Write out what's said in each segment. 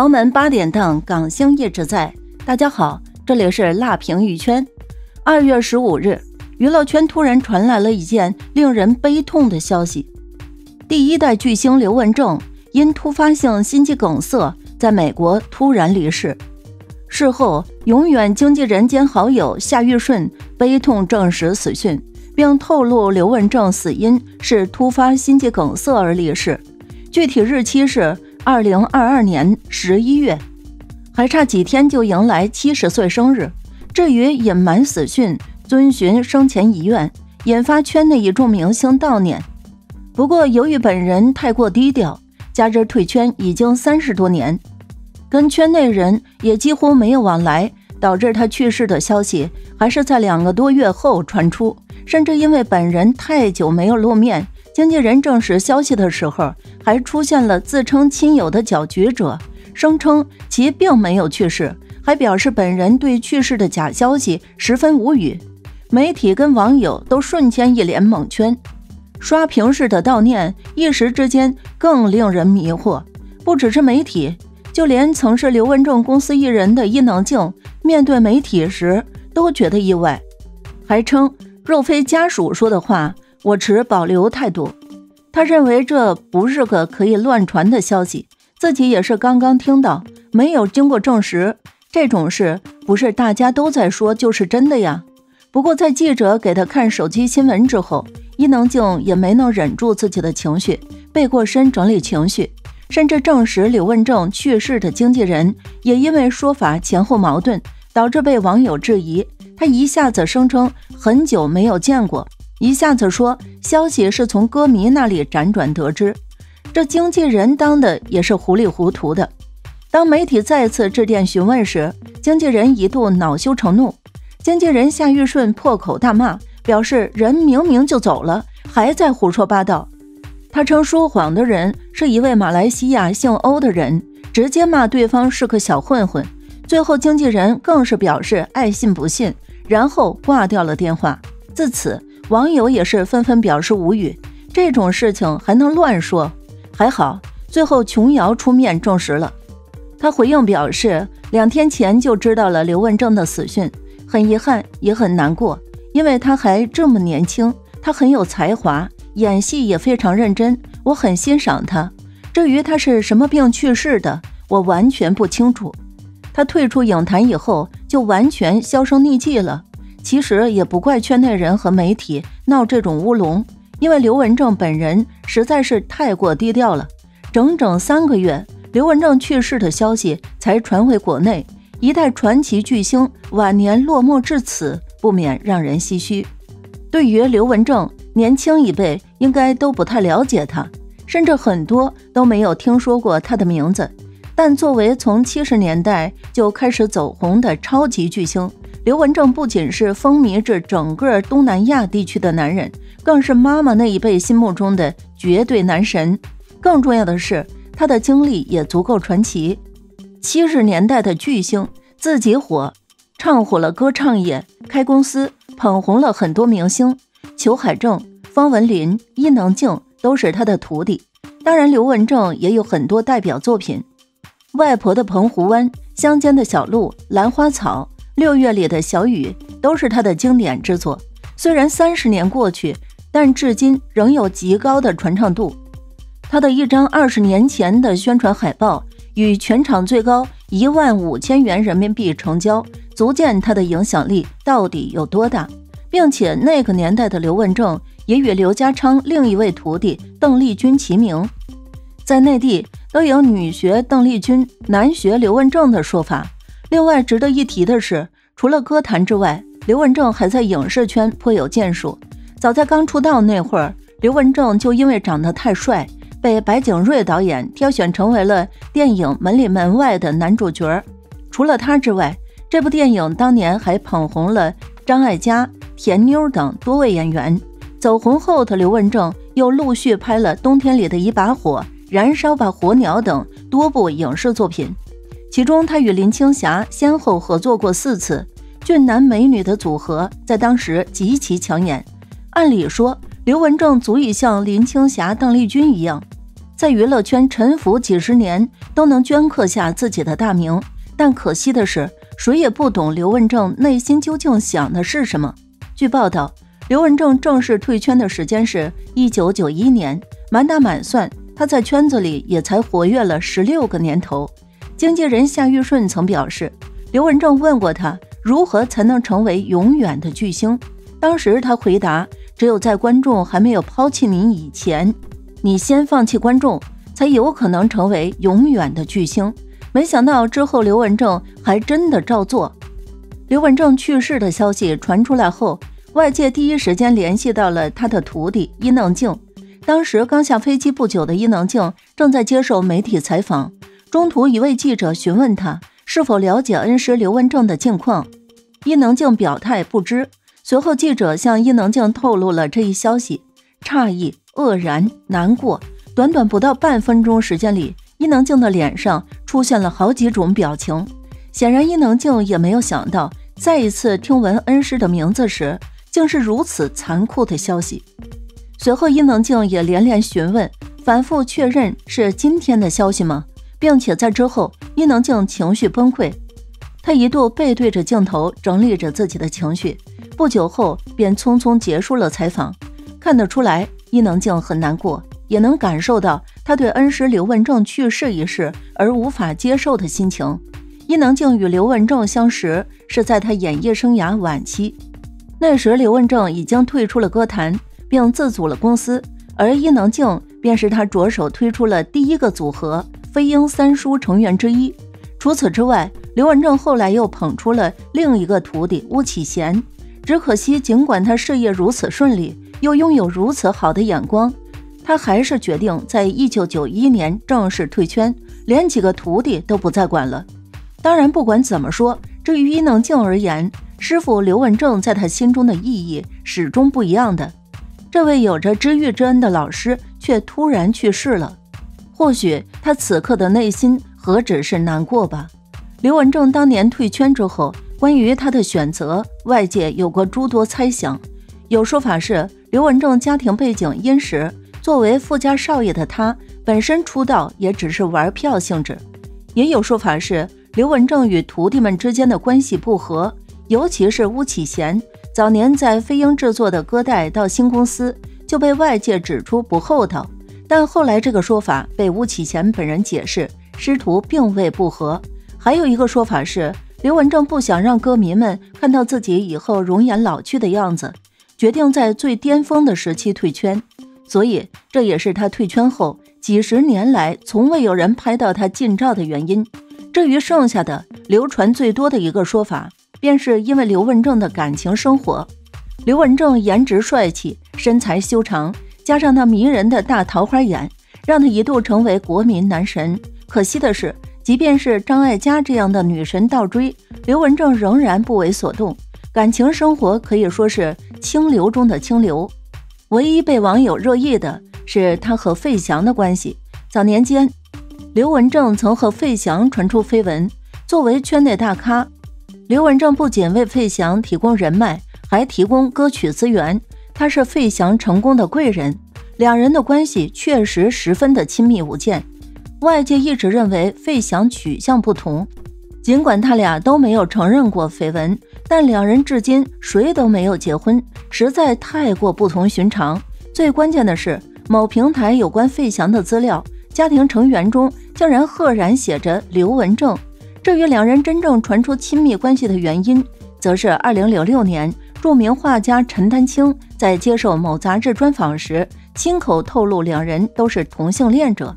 豪门8点档，港星一直在。大家好，这里是辣评娱圈。2月15日，娱乐圈突然传来了一件令人悲痛的消息：第一代巨星刘文正因突发性心肌梗塞在美国突然离世。事后，永远经纪人兼好友夏玉顺悲痛证实死讯，并透露刘文正死因是突发心肌梗塞而离世，具体日期是2022年11月，还差几天就迎来70岁生日。至于隐瞒死讯，遵循生前遗愿，引发圈内一众明星悼念。不过，由于本人太过低调，加之退圈已经30多年，跟圈内人也几乎没有往来，导致他去世的消息还是在2个多月后传出。甚至因为本人太久没有露面，经纪人证实消息的时候，还出现了自称亲友的搅局者，声称其并没有去世，还表示本人对去世的假消息十分无语。媒体跟网友都瞬间一脸蒙圈，刷屏式的悼念一时之间更令人迷惑。不只是媒体，就连曾是刘文正公司艺人的伊能静，面对媒体时都觉得意外，还称若非家属说的话，我持保留态度。他认为这不是个可以乱传的消息，自己也是刚刚听到，没有经过证实。这种事不是大家都在说就是真的呀。不过在记者给他看手机新闻之后，伊能静也没能忍住自己的情绪，背过身整理情绪，甚至证实刘文正去世的经纪人也因为说法前后矛盾，导致被网友质疑。他一下子声称很久没有见过，一下子说消息是从歌迷那里辗转得知，这经纪人当的也是糊里糊涂的。当媒体再次致电询问时，经纪人一度恼羞成怒，经纪人夏玉顺破口大骂，表示人明明就走了，还在胡说八道。他称说谎的人是一位马来西亚姓欧的人，直接骂对方是个小混混。最后经纪人更是表示爱信不信，然后挂掉了电话。自此，网友也是纷纷表示无语，这种事情还能乱说？还好，最后琼瑶出面证实了。他回应表示，2天前就知道了刘文正的死讯，很遗憾也很难过，因为他还这么年轻，他很有才华，演戏也非常认真，我很欣赏他。至于他是什么病去世的，我完全不清楚。他退出影坛以后就完全销声匿迹了。其实也不怪圈内人和媒体闹这种乌龙，因为刘文正本人实在是太过低调了。整整3个月，刘文正去世的消息才传回国内，一代传奇巨星晚年落寞至此，不免让人唏嘘。对于刘文正，年轻一辈应该都不太了解他，甚至很多都没有听说过他的名字。但作为从70年代就开始走红的超级巨星，刘文正不仅是风靡至整个东南亚地区的男人，更是妈妈那一辈心目中的绝对男神。更重要的是，他的经历也足够传奇。70年代的巨星，自己火，唱火了歌唱业，开公司，捧红了很多明星，裘海正、方文琳、伊能静都是他的徒弟。当然，刘文正也有很多代表作品。外婆的澎湖湾、乡间的小路、兰花草、6月里的小雨都是他的经典之作。虽然30年过去，但至今仍有极高的传唱度。他的一张20年前的宣传海报与全场最高15000元人民币成交，足见他的影响力到底有多大。并且那个年代的刘文正也与刘家昌另一位徒弟邓丽君齐名，在内地都有女学邓丽君，男学刘文正的说法。另外值得一提的是，除了歌坛之外，刘文正还在影视圈颇有建树。早在刚出道那会儿，刘文正就因为长得太帅，被白景瑞导演挑选成为了电影《门里门外》的男主角。除了他之外，这部电影当年还捧红了张艾嘉、田妞等多位演员。走红后的刘文正又陆续拍了《冬天里的一把火》、燃烧吧火鸟等多部影视作品，其中他与林青霞先后合作过4次，俊男美女的组合在当时极其抢眼。按理说，刘文正足以像林青霞、邓丽君一样，在娱乐圈沉浮几十年，都能镌刻下自己的大名。但可惜的是，谁也不懂刘文正内心究竟想的是什么。据报道，刘文正正式退圈的时间是1991年，满打满算，他在圈子里也才活跃了16个年头。经纪人夏玉顺曾表示，刘文正问过他如何才能成为永远的巨星，当时他回答，只有在观众还没有抛弃你以前，你先放弃观众，才有可能成为永远的巨星。没想到之后刘文正还真的照做。刘文正去世的消息传出来后，外界第一时间联系到了他的徒弟伊能静。当时刚下飞机不久的伊能静正在接受媒体采访，中途一位记者询问他是否了解恩师刘文正的近况，伊能静表态不知。随后记者向伊能静透露了这一消息，诧异、愕然、难过，短短不到半分钟时间里，伊能静的脸上出现了好几种表情。显然伊能静也没有想到，再一次听闻恩师的名字时竟是如此残酷的消息。随后伊能静也连连询问，反复确认是今天的消息吗，并且在之后伊能静情绪崩溃，她一度背对着镜头整理着自己的情绪，不久后便匆匆结束了采访。看得出来伊能静很难过，也能感受到她对恩师刘文正去世一事而无法接受的心情。伊能静与刘文正相识是在她演艺生涯晚期，那时刘文正已经退出了歌坛并自组了公司，而伊能静便是她着手推出了第一个组合飞鹰三叔成员之一。除此之外，刘文正后来又捧出了另一个徒弟巫启贤。只可惜尽管他事业如此顺利，又拥有如此好的眼光，他还是决定在1991年正式退圈，连几个徒弟都不再管了。当然不管怎么说，至于伊能静而言，师父刘文正在他心中的意义始终不一样的。这位有着知遇之恩的老师却突然去世了，或许他此刻的内心何止是难过吧。刘文正当年退圈之后，关于他的选择，外界有过诸多猜想。有说法是刘文正家庭背景殷实，作为富家少爷的他本身出道也只是玩票性质。也有说法是刘文正与徒弟们之间的关系不和，尤其是巫启贤早年在飞鹰制作的歌带到新公司就被外界指出不厚道，但后来这个说法被巫启贤本人解释，师徒并未不和。还有一个说法是刘文正不想让歌迷们看到自己以后容颜老去的样子，决定在最巅峰的时期退圈，所以这也是他退圈后几十年来从未有人拍到他近照的原因。至于剩下的流传最多的一个说法，便是因为刘文正的感情生活。刘文正颜值帅气，身材修长，加上那迷人的大桃花眼，让他一度成为国民男神。可惜的是，即便是张艾嘉这样的女神倒追，刘文正仍然不为所动，感情生活可以说是清流中的清流。唯一被网友热议的是他和费翔的关系。早年间，刘文正曾和费翔传出绯闻，作为圈内大咖，刘文正不仅为费翔提供人脉，还提供歌曲资源，他是费翔成功的贵人，两人的关系确实十分的亲密无间。外界一直认为费翔取向不同，尽管他俩都没有承认过绯闻，但两人至今谁都没有结婚，实在太过不同寻常。最关键的是，某平台有关费翔的资料，家庭成员中竟然赫然写着刘文正。至于两人真正传出亲密关系的原因，则是2006年著名画家陈丹青在接受某杂志专访时亲口透露两人都是同性恋者，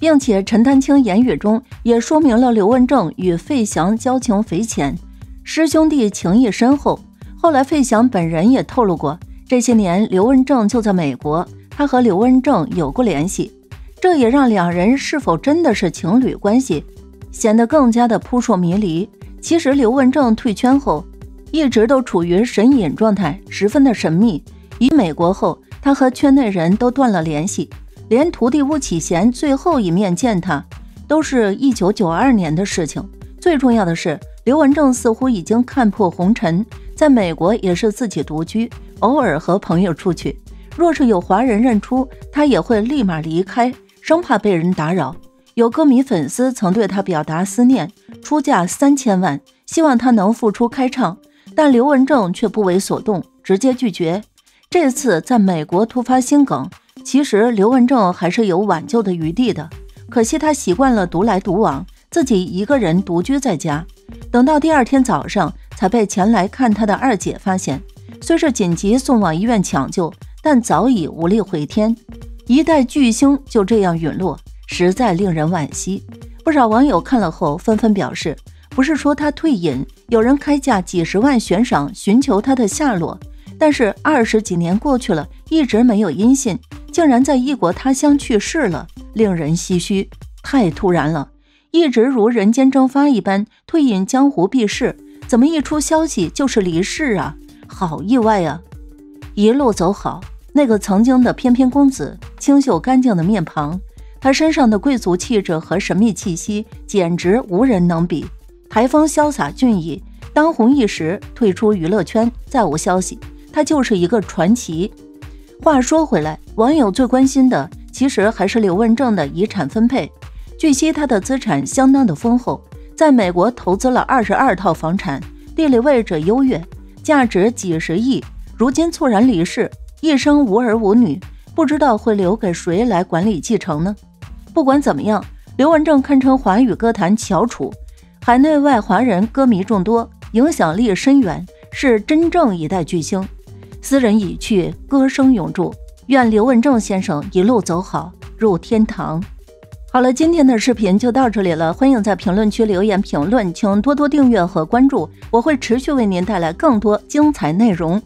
并且陈丹青言语中也说明了刘文正与费翔交情匪浅，师兄弟情谊深厚。后来费翔本人也透露过，这些年刘文正就在美国，他和刘文正有过联系，这也让两人是否真的是情侣关系显得更加的扑朔迷离。其实刘文正退圈后一直都处于神隐状态，十分的神秘。以美国后，他和圈内人都断了联系，连徒弟巫启贤最后一面见他都是1992年的事情。最重要的是，刘文正似乎已经看破红尘，在美国也是自己独居，偶尔和朋友出去，若是有华人认出他也会立马离开，生怕被人打扰。有歌迷粉丝曾对他表达思念，出价3000万，希望他能复出开唱，但刘文正却不为所动，直接拒绝。这次在美国突发心梗，其实刘文正还是有挽救的余地的，可惜他习惯了独来独往，自己一个人独居在家。等到第二天早上，才被前来看他的二姐发现，虽是紧急送往医院抢救，但早已无力回天。一代巨星就这样陨落，实在令人惋惜。不少网友看了后纷纷表示，不是说他退隐，有人开价几10万悬赏寻求他的下落，但是20几年过去了，一直没有音信，竟然在异国他乡去世了，令人唏嘘，太突然了。一直如人间蒸发一般退隐江湖避世，怎么一出消息就是离世啊，好意外啊。一路走好，那个曾经的翩翩公子，清秀干净的面庞，他身上的贵族气质和神秘气息简直无人能比，台风潇洒俊逸，当红一时，退出娱乐圈再无消息，他就是一个传奇。话说回来，网友最关心的其实还是刘文正的遗产分配。据悉，他的资产相当的丰厚，在美国投资了22套房产，地理位置优越，价值几10亿，如今猝然离世，一生无儿无女，不知道会留给谁来管理继承呢？不管怎么样，刘文正堪称华语歌坛翘楚，海内外华人歌迷众多，影响力深远，是真正一代巨星。斯人已去，歌声永驻，愿刘文正先生一路走好，入天堂。好了，今天的视频就到这里了，欢迎在评论区留言评论，请多多订阅和关注，我会持续为您带来更多精彩内容。